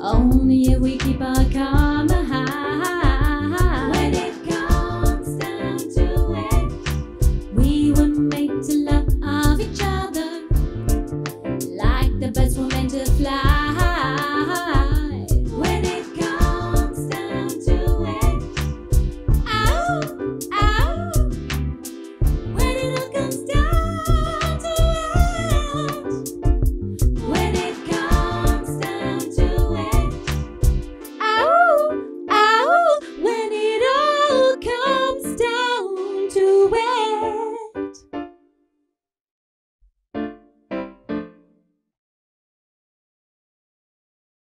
Only if we keep our calm.